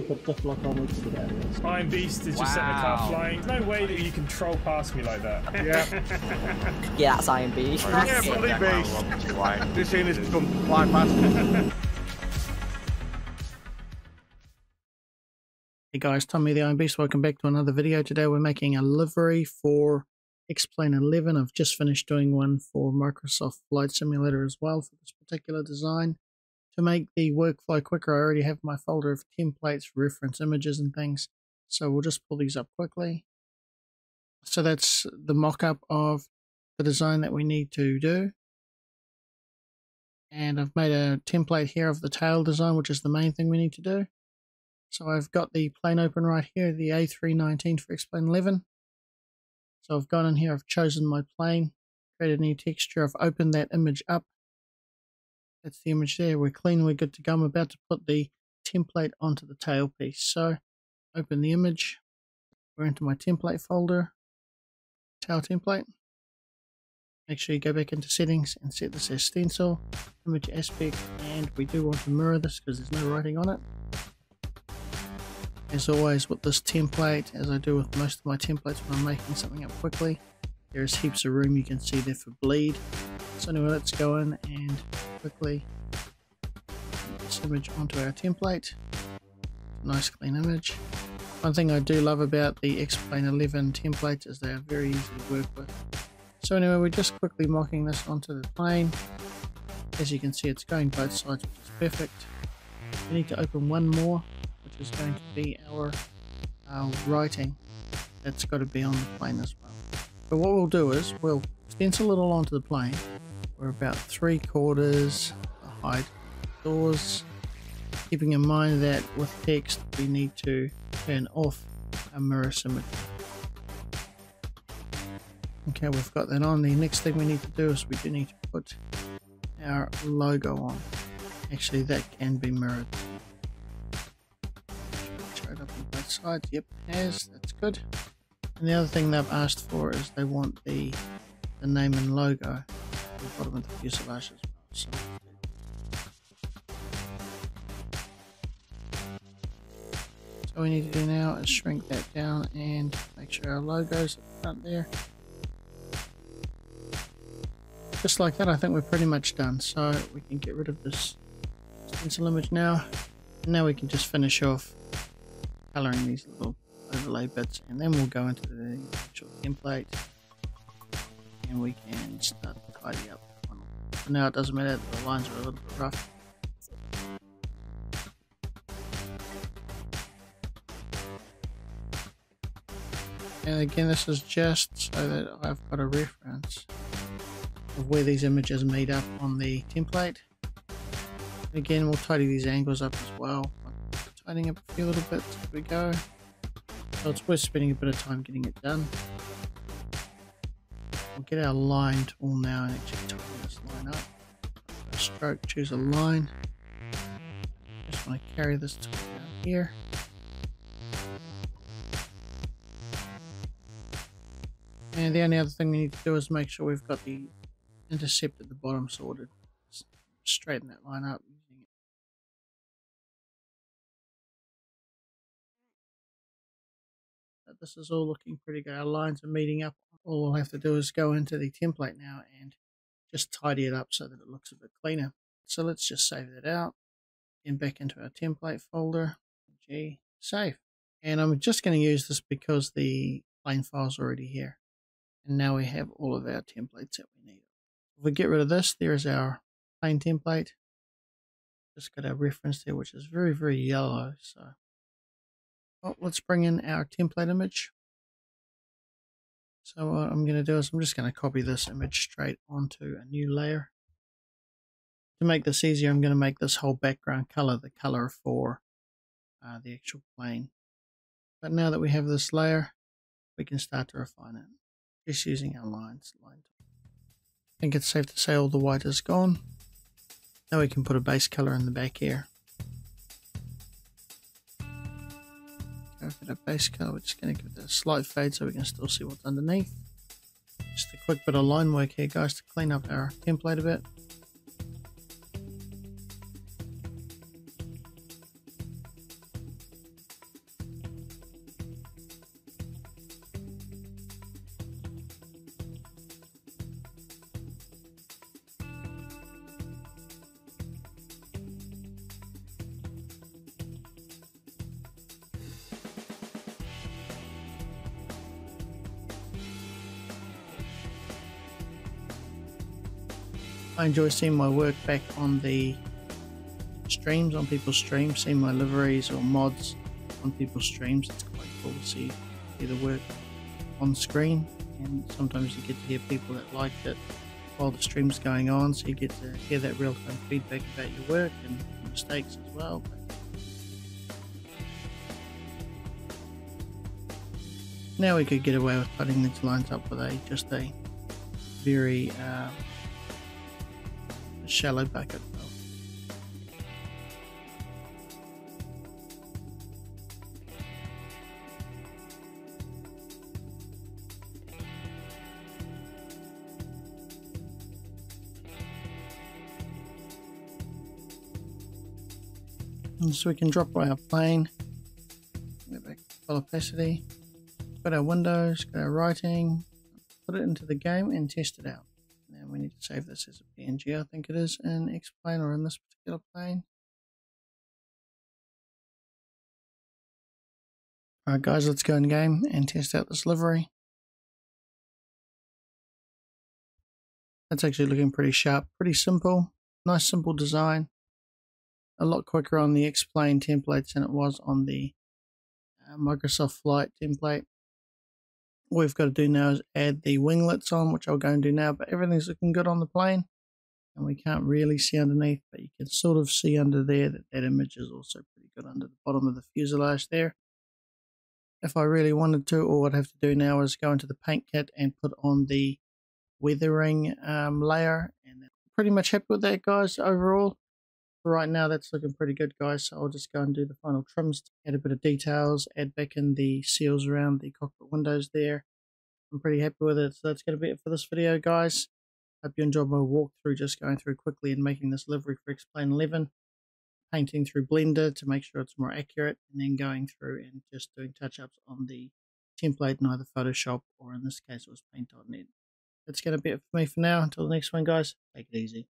pick up stuff like I need to get out of this. Iron Beast has just sent the car flying. There's no way that you can troll past me like that. Yeah. Yeah, that's Iron Beast. Yeah, probably Beast. This scene is come flying past. Hey guys, Tommy the Iron Beast. Welcome back to another video. Today we're making a livery for X-Plane 11. I've just finished doing one for Microsoft Flight Simulator as well for this particular design. To make the workflow quicker, I already have my folder of templates, reference images and things. So we'll just pull these up quickly. So that's the mock-up of the design that we need to do. And I've made a template here of the tail design, which is the main thing we need to do. So I've got the plane open right here, the A319 for X-Plane 11. So I've gone in here, I've chosen my plane, created a new texture, I've opened that image up. That's the image there. We're clean, we're good to go. I'm about to put the template onto the tail piece. So open the image. We're into my template folder, tail template. Make sure you go back into settings and set this as stencil, image aspect, and we do want to mirror this because there's no writing on it. As always with this template, as I do with most of my templates when I'm making something up quickly, there is heaps of room you can see there for bleed. So anyway, let's go in and quickly put this image onto our template. Nice clean image. One thing I do love about the X-Plane 11 templates is they are very easy to work with. So anyway, we're just quickly mocking this onto the plane. As you can see, it's going both sides, which is perfect. We need to open one more, which is going to be our writing. That's got to be on the plane as well. But what we'll do is we'll stencil it all onto the plane. We're about 3/4 the height of the doors, keeping in mind that with text we need to turn off our mirror symmetry. Okay, we've got that on. The next thing we need to do is we do need to put our logo on. Actually, that can be mirrored. Show it up on both sides. Yep, it has. That's good. And the other thing they've asked for is they want the name and logo. The bottom of the fuselage as well. So. We need to do now is shrink that down and make sure our logo's at the front there. Just like that, I think we're pretty much done. So we can get rid of this stencil image now. And now we can just finish off colouring these little overlay bits, and then we'll go into the actual template. And we can start to tidy up the funnel. Now it doesn't matter that the lines are a little bit rough. And again, this is just so that I've got a reference of where these images meet up on the template. And again, we'll tidy these angles up as well. Tidying up a few little bits as we go. So it's worth spending a bit of time getting it done. We'll get our line tool now and actually tighten this line up. Stroke, choose a line. Just want to carry this tool down here. And the only other thing we need to do is make sure we've got the intercept at the bottom sorted. Just straighten that line up. But this is all looking pretty good. Our lines are meeting up. All we'll have to do is go into the template now and just tidy it up so that it looks a bit cleaner. So let's just save that out. And back into our template folder. G, save. And I'm just going to use this because the plane file's already here. And now we have all of our templates that we need. If we get rid of this, there is our plane template. Just got our reference there, which is very, very yellow. So well, let's bring in our template image. So what I'm going to do is I'm just going to copy this image straight onto a new layer. To make this easier, I'm going to make this whole background color the color for the actual plane. But now that we have this layer, we can start to refine it. Just using our lines. I think it's safe to say all the white is gone. Now we can put a base color in the back here. Give it a base color, we're just going to give it a slight fade so we can still see what's underneath. Just a quick bit of line work here guys to clean up our template a bit. I enjoy seeing my work back on the streams, on people's streams, seeing my liveries or mods on people's streams. It's quite cool to see the work on screen, and sometimes you get to hear people that liked it while the stream's going on, so you get to hear that real-time feedback about your work and mistakes as well. Now we could get away with putting these lines up with just a very shallow bucket. And so we can drop by our plane, go back to full opacity, got our windows, got our writing, put it into the game and test it out. Now we need to save this as a PNG, I think it is, in X-Plane or in this particular plane. Alright guys, let's go in game and test out this livery. That's actually looking pretty sharp, pretty simple, nice simple design. A lot quicker on the X-Plane templates than it was on the Microsoft Flight template. All we've got to do now is add the winglets on, which I'll go and do now, but everything's looking good on the plane, and we can't really see underneath, but you can sort of see under there that that image is also pretty good under the bottom of the fuselage there. If I really wanted to, all I'd have to do now is go into the paint kit and put on the weathering layer, and I'm pretty much happy with that, guys, overall. Right now that's looking pretty good, guys, so I'll just go and do the final trims, add a bit of details, add back in the seals around the cockpit windows there. I'm pretty happy with it, so that's going to be it for this video, guys. Hope you enjoyed my walkthrough, just going through quickly and making this livery for X-Plane 11, painting through Blender to make sure it's more accurate, and then going through and just doing touch-ups on the template in either Photoshop or in this case it was paint.net. That's going to be it for me for now. Until the next one, guys, take it easy.